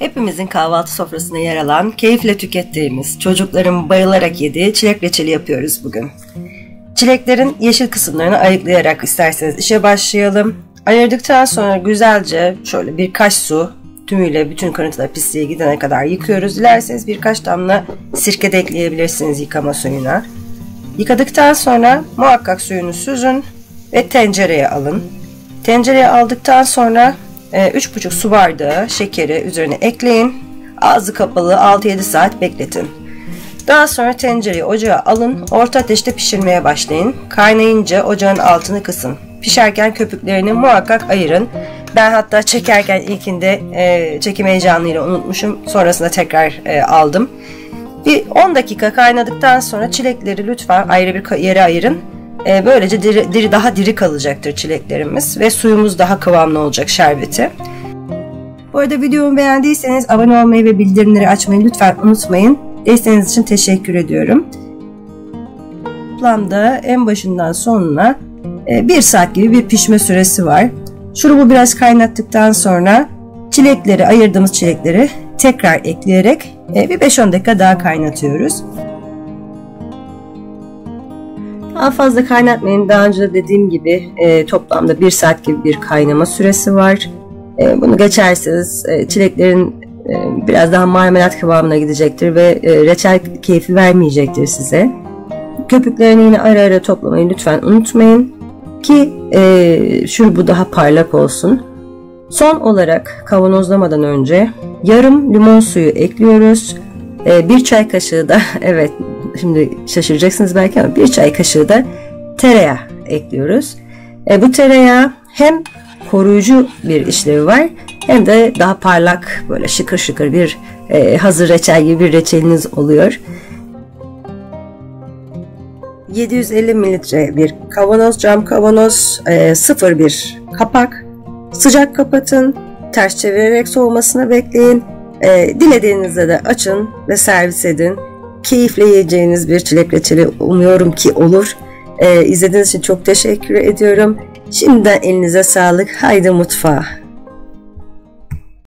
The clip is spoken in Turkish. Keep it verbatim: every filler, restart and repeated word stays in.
Hepimizin kahvaltı sofrasına yer alan, keyifle tükettiğimiz, çocukların bayılarak yediği çilek reçeli yapıyoruz bugün. Çileklerin yeşil kısımlarını ayıklayarak isterseniz işe başlayalım. Ayırdıktan sonra güzelce şöyle birkaç su, tümüyle bütün kırıntılar pisliğe gidene kadar yıkıyoruz. Dilerseniz birkaç damla sirke de ekleyebilirsiniz yıkama suyuna. Yıkadıktan sonra muhakkak suyunu süzün ve tencereye alın. Tencereye aldıktan sonra üç buçuk su bardağı şekeri üzerine ekleyin. Ağzı kapalı altı yedi saat bekletin. Daha sonra tencereyi ocağa alın. Orta ateşte pişirmeye başlayın. Kaynayınca ocağın altını kısın. Pişerken köpüklerini muhakkak ayırın. Ben hatta çekerken ilkinde e, çekim heyecanıyla unutmuşum. Sonrasında tekrar e, aldım. Bir on dakika kaynadıktan sonra çilekleri lütfen ayrı bir yere ayırın. E, böylece diri, diri, daha diri kalacaktır çileklerimiz ve suyumuz daha kıvamlı olacak şerbeti. Bu arada videomu beğendiyseniz abone olmayı ve bildirimleri açmayı lütfen unutmayın. Desteğiniz için teşekkür ediyorum. Toplamda en başından sonuna e, bir saat gibi bir pişme süresi var. Şurubu biraz kaynattıktan sonra çilekleri, ayırdığımız çilekleri tekrar ekleyerek bir beş on dakika daha kaynatıyoruz. Daha fazla kaynatmayın. Daha önce de dediğim gibi toplamda bir saat gibi bir kaynama süresi var. Bunu geçerseniz çileklerin biraz daha marmelat kıvamına gidecektir ve reçel keyfi vermeyecektir size. Köpüklerini yine ara ara toplamayı lütfen unutmayın ki e, şurubu daha parlak olsun. Son olarak kavanozlamadan önce yarım limon suyu ekliyoruz. E, bir çay kaşığı da, evet şimdi şaşıracaksınız belki ama bir çay kaşığı da tereyağı ekliyoruz. E, bu tereyağı hem koruyucu bir işlevi var hem de daha parlak, böyle şıkır şıkır bir e, hazır reçel gibi bir reçeliniz oluyor. yedi yüz elli mililitre bir kavanoz, cam kavanoz, e, sıfır bir kapak. Sıcak kapatın, ters çevirerek soğumasını bekleyin. E, dilediğinizde de açın ve servis edin. Keyifle yiyeceğiniz bir çilek reçeli umuyorum ki olur. E, izlediğiniz için çok teşekkür ediyorum. Şimdiden elinize sağlık. Haydi mutfağa.